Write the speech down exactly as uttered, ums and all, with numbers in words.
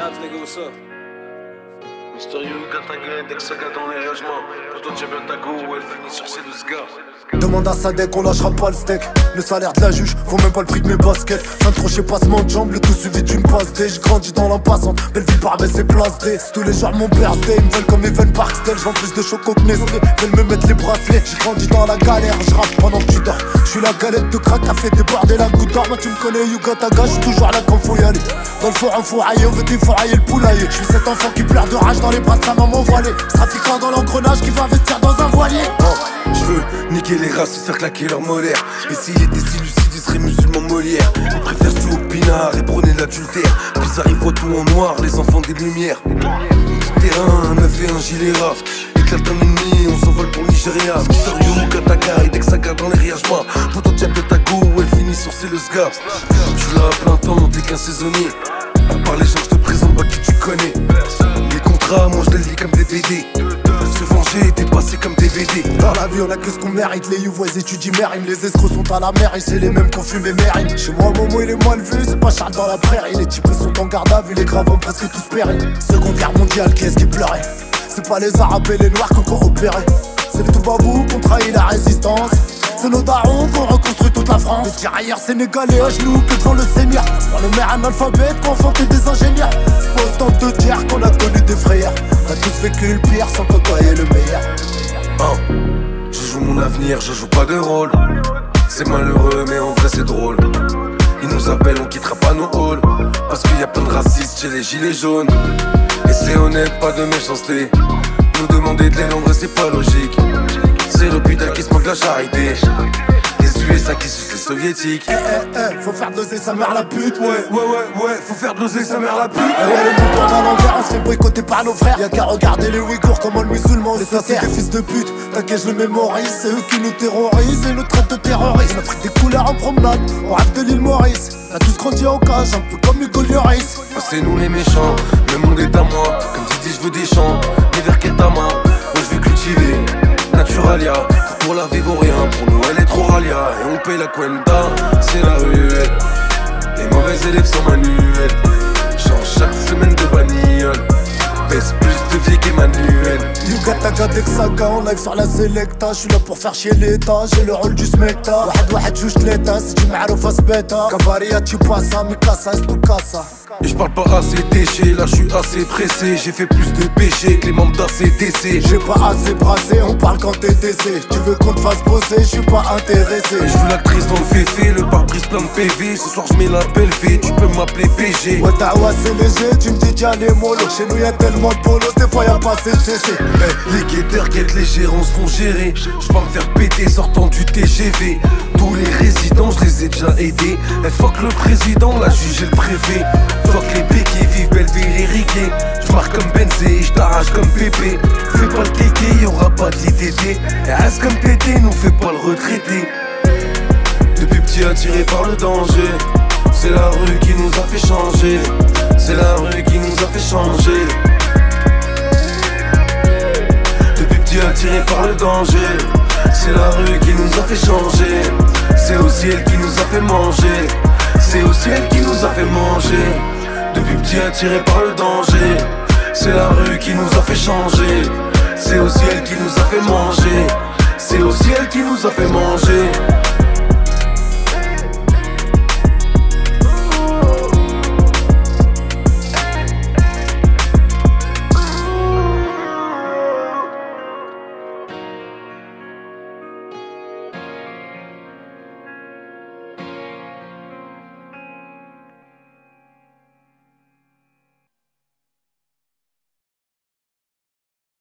Naps, nigga, what's up? Mystérieux quand t'as gagné dès que ça gâte en éragement. Pour toi, j'aime bien ta go où elle finit sur ses douze gars. Demande à Sadek, on lâchera pas le steak. Le salaire de la juge vaut même pas le prix de mes baskets. Un troché passement de jambes, le tout suivi d'une passe D. Je grandis dans l'impassante, belle vie par baisse et place D. C'est tous les jours mon birthday, ils me veulent comme Evan Parksdale. J'vends plus de choco que Nestlé, veulent me mettre les bracelets. J'ai grandi dans la galère, j'rappe pendant que tu dors. J'suis la galette de crack, a fait déborder la goutte d'or. Moi tu me connais, Yuga Taga, j'suis toujours là quand faut y aller. Dans le four, un fourraillé, on veut défourailler le poulailler. J'suis cet enfant qui pleure de rage dans les bras de sa maman voilée. Trafiquant dans l'engrenage qui va investir dans un voilier. Oh, j'veux niquer les races, faire claquer leurs molaires. Et s'il était si lucide, il serait musulman Molière. Ils préfèrent tout au pinard et prôner l'adultère. Puis ça arrive tout en noir, les enfants des lumières. Terrain, neuf et un gilet rat. Éclate un ennemi, on s'envole pour Nigeria. Mystérieux, Kataka et dès que ça gare dans les riages bas. Pourtant t'y a de ta go où elle finit sur ses le sga. Tu l'as à plein temps, t'es qu'un saisonnier. À part les gens, je te présente pas qui tu connais. Les contrats, moi je les lis comme des D V D. Se venger, t'es passé comme D V D. Dans la vie, on a que ce qu'on mérite. Les you vois étudient mérime. Les escrocs sont à la mer, et c'est les mêmes qu'on fume et mérime. Chez moi, au moment, il est moins levé, c'est pas Charles dans la prairie. Les types sont en garde à vue, les gravants presque tous péris. Seconde guerre mondiale, qu'est-ce qui pleurait? C'est pas les arabes et les noirs qu'on coopérait. C'est les toubabous qu'on trahit la résistance. C'est nos darons qu'on reconstruit toute la France. Les tirailleurs sénégalais à genoux que devant le Seigneur. C'est pas nos mères analphabètes qu'on enfantait des ingénieurs. C'est pas autant de guerre qu'on a connu des frayeurs. On a tous vécu le pire sans côtoyer le meilleur. Oh, je joue mon avenir, je joue pas de rôle. C'est malheureux mais en vrai c'est drôle. Ils nous appellent, on quittera pas nos halls. Parce qu'il y a plein de racistes chez les gilets jaunes. Et c'est honnête, pas de méchanceté. Nous demander de l'aide en vrai c'est pas logique. C'est l'hôpital qui se manque la charité. Les U S A qui sucent les soviétiques. Eh eh eh, faut faire doser sa mère la pute. Ouais ouais ouais ouais, faut faire doser sa mère la pute. Ouais, ouais, le monde tourne à l'envers, on se fait boycotter par nos frères. Y'a qu'à regarder les Ouïghours comment le musulman se sert. C'est des fils de pute, t'inquiète je le mémorise. C'est eux qui nous terrorisent et nous traitent de terroristes. On a pris des couleurs en promenade, on rêve de l'île Maurice. On a tous grandi en cage, un peu comme Hugo Lloris. Oh, c'est nous les méchants, le monde est à moi. Comme tu dis je veux des champs, les verres qu'est ta main. Moi je veux cultiver Naturalia, pour la vie vaut rien, pour nous elle est trop ralia. Et on paye la cuenta, c'est la ruelle. Les mauvais élèves sont manuels. Change chaque semaine de bagnole. Baisse plus de vie qu'Emmanuel. Yuga Taga dès que ça gagne, on live sur la Selecta. J'suis là pour faire chier l'état, j'ai le rôle du smecta. واحد واحد جوج ثلاثة ستي معروفة سباتة. كافاريا تشيباسا ميكاسا استوكاسا. Et je parle pas assez déché, là je suis assez pressé. J'ai fait plus de péché que les membres d'A C D C. J'ai pas assez brassé, on parle quand t'es décès. Tu veux qu'on te fasse bosser, je suis pas intéressé. Je veux l'actrice dans le féfé, le pare-brise plein de P V. Ce soir je mets la belle V, tu peux m'appeler P G. Ouais t'as ouais c'est léger, tu me dis déjà les mollos. Chez nous y'a tellement de polos, des fois y'a pas assez de C C. Hey, les guetteurs guettent les gérants se font gérer. Je peux me faire péter sortant du T G V. Tous les résidents je les ai déjà aidés. Hey, fuck le président, la juge et le préfet. Fuck les béquets, vive Belleville et Riquet. J'marque comme Benzé, j't'arrache comme Pépé. Fais pas le kéké, y'aura pas d'I T T. Reste comme pété, nous fais pas le retraité. Depuis petit attiré par le danger. C'est la rue qui nous a fait changer. C'est la rue qui nous a fait changer. Depuis petit attiré par le danger. C'est la rue qui nous a fait changer. C'est aussi elle qui nous a fait manger. C'est aussi elle qui nous a fait manger. Depuis petit attiré par le danger. C'est la rue qui nous a fait changer. C'est aussi elle qui nous a fait manger. C'est aussi elle qui nous a fait manger.